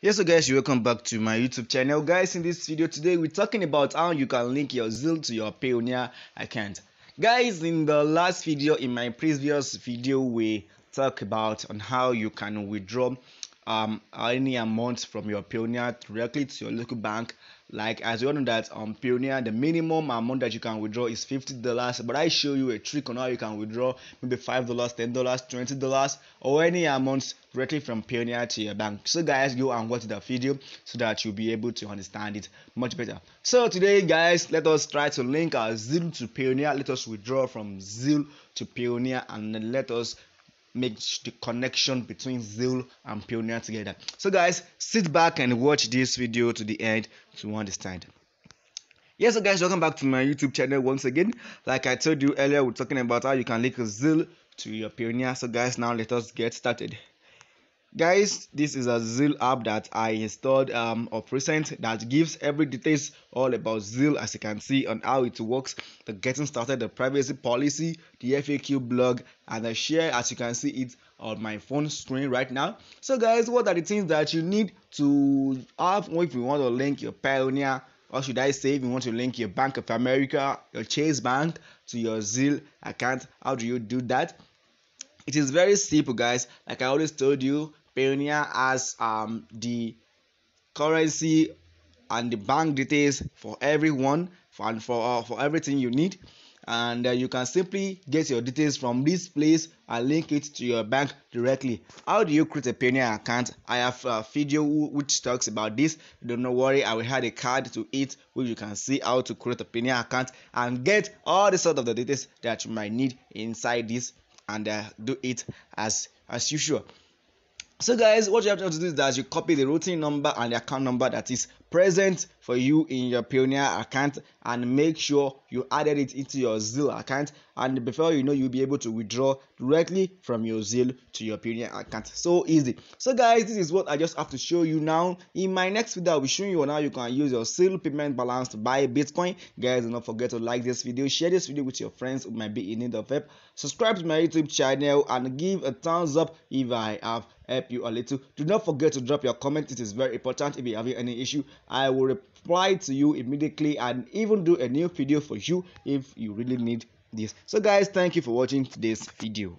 Yes, so guys, welcome back to my YouTube channel. Guys, in this video today, we're talking about how you can link your Zelle to your Payoneer account. Guys, in the last video, in my previous video, we talked about on how you can withdraw any amount from your Payoneer directly to your local bank. Like, as you all know that on Payoneer, the minimum amount that you can withdraw is $50, but I show you a trick on how you can withdraw maybe $5, $10, $20, or any amount directly from Payoneer to your bank. So guys, go and watch the video so that you'll be able to understand it much better. So today, guys, let us try to link our Zelle to Payoneer. Let us withdraw from Zelle to Payoneer, and then let us make the connection between Zelle and Payoneer together. So guys, sit back and watch this video to the end to understand. Yes, so guys, welcome back to my YouTube channel once again. Like I told you earlier, we're talking about how you can link Zelle to your Payoneer. So guys, now let us get started. Guys, this is a Zelle app that I installed of recent that gives every details all about Zelle, as you can see, on how it works, the getting started, the privacy policy, the FAQ blog, and the share, as you can see it on my phone screen right now. So guys, what are the things that you need to have if you want to link your Payoneer, or should I say if you want to link your Bank of America, your Chase Bank to your Zelle account? How do you do that? It is very simple, guys. Like I always told you, Payoneer has the currency and the bank details for everyone, for everything you need, and you can simply get your details from this place and link it to your bank directly. How do you create a Payoneer account? I have a video which talks about this. Don't worry, I will add a card to it where you can see how to create a Payoneer account and get all the sort of the details that you might need inside this, and do it as usual. So guys, what you have to do is that you copy the routing number and the account number that is present for you in your Payoneer account, and make sure you added it into your Zelle account, and before you know, you'll be able to withdraw directly from your Zelle to your Payoneer account. So easy. So guys, this is what I just have to show you now. In my next video, I'll be showing you on how you can use your Zelle payment balance to buy Bitcoin. Guys, do not forget to like this video, share this video with your friends who might be in need of help, subscribe to my YouTube channel, and give a thumbs up if I have help you a little. Do not forget to drop your comment. It is very important. If you have any issue, I will reply to you immediately and even do a new video for you if you really need this. So guys, thank you for watching today's video.